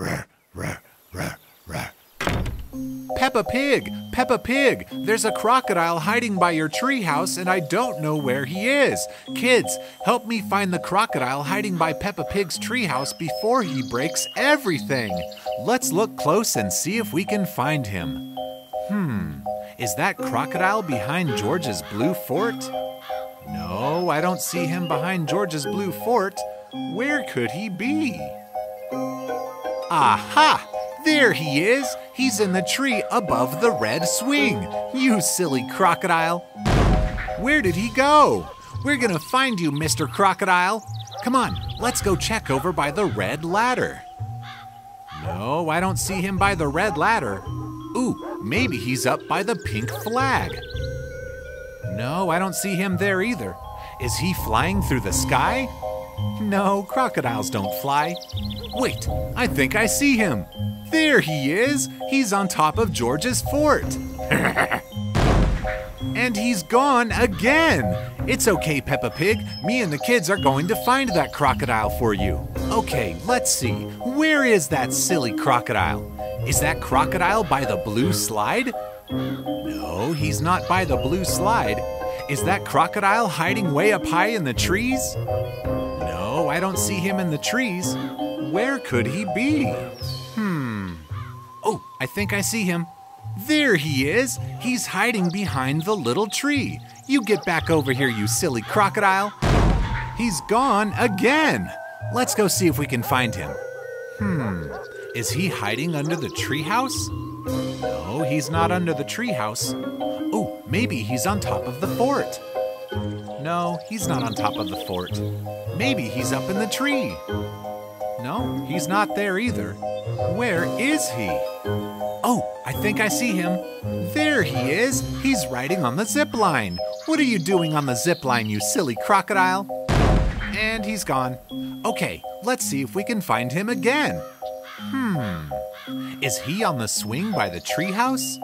Rawr, rawr, rawr, rawr. Peppa Pig! Peppa Pig! There's a crocodile hiding by your treehouse and I don't know where he is. Kids, help me find the crocodile hiding by Peppa Pig's treehouse before he breaks everything. Let's look close and see if we can find him. Is that crocodile behind George's blue fort? No, I don't see him behind George's blue fort. Where could he be? Aha! There he is! He's in the tree above the red swing. You silly crocodile! Where did he go? We're gonna find you, Mr. Crocodile. Come on, let's go check over by the red ladder. No, I don't see him by the red ladder. Ooh, maybe he's up by the pink flag. No, I don't see him there either. Is he flying through the sky? No, crocodiles don't fly. Wait, I think I see him. There he is. He's on top of George's fort. And he's gone again. It's okay, Peppa Pig. Me and the kids are going to find that crocodile for you. Okay, let's see. Where is that silly crocodile? Is that crocodile by the blue slide? No, he's not by the blue slide. Is that crocodile hiding way up high in the trees? No, I don't see him in the trees. Where could he be? Oh, I think I see him. There he is. He's hiding behind the little tree. You get back over here, you silly crocodile. He's gone again. Let's go see if we can find him. Is he hiding under the treehouse? No, he's not under the treehouse. Oh, maybe he's on top of the fort. No, he's not on top of the fort. Maybe he's up in the tree. No, he's not there either. Where is he? Oh, I think I see him. There he is. He's riding on the zip line. What are you doing on the zip line, you silly crocodile? And he's gone. Okay, let's see if we can find him again. Is he on the swing by the treehouse?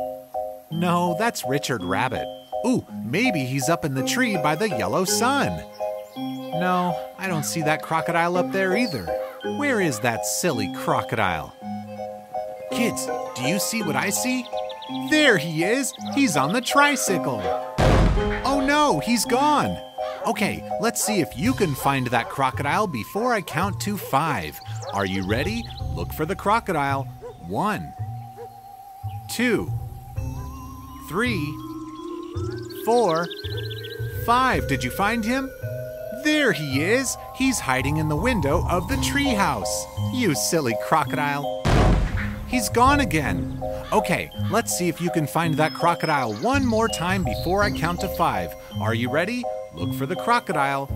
No, that's Richard Rabbit. Ooh, maybe he's up in the tree by the yellow sun. No, I don't see that crocodile up there either. Where is that silly crocodile? Kids, do you see what I see? There he is! He's on the tricycle! Oh no, he's gone! Okay, let's see if you can find that crocodile before I count to 5. Are you ready? Look for the crocodile. 1, 2, 3, 4, 5. Did you find him? There he is. He's hiding in the window of the treehouse. You silly crocodile. He's gone again. Okay, let's see if you can find that crocodile one more time before I count to 5. Are you ready? Look for the crocodile. 1,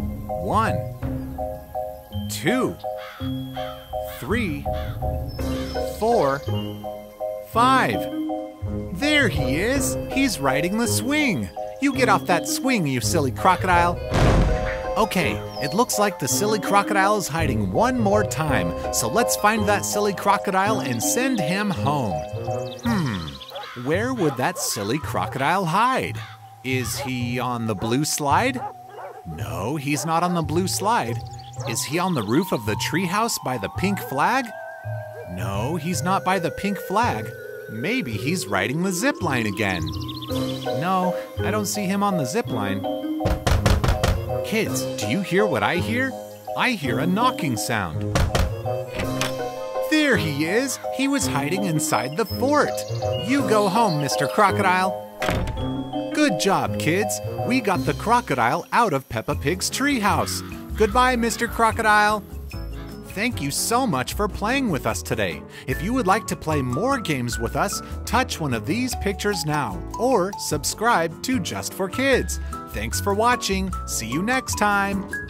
2, 3, 4, 5. There he is. He's riding the swing. You get off that swing, you silly crocodile. Okay, it looks like the silly crocodile is hiding one more time. So let's find that silly crocodile and send him home. Where would that silly crocodile hide? Is he on the blue slide? No, he's not on the blue slide. Is he on the roof of the treehouse by the pink flag? No, he's not by the pink flag. Maybe he's riding the zip line again. No, I don't see him on the zip line. Kids, do you hear what I hear? I hear a knocking sound. There he is. He was hiding inside the fort. You go home, Mr. Crocodile. Good job, kids. We got the crocodile out of Peppa Pig's treehouse. Goodbye, Mr. Crocodile. Thank you so much for playing with us today. If you would like to play more games with us, touch one of these pictures now or subscribe to Just for Kids. Thanks for watching. See you next time.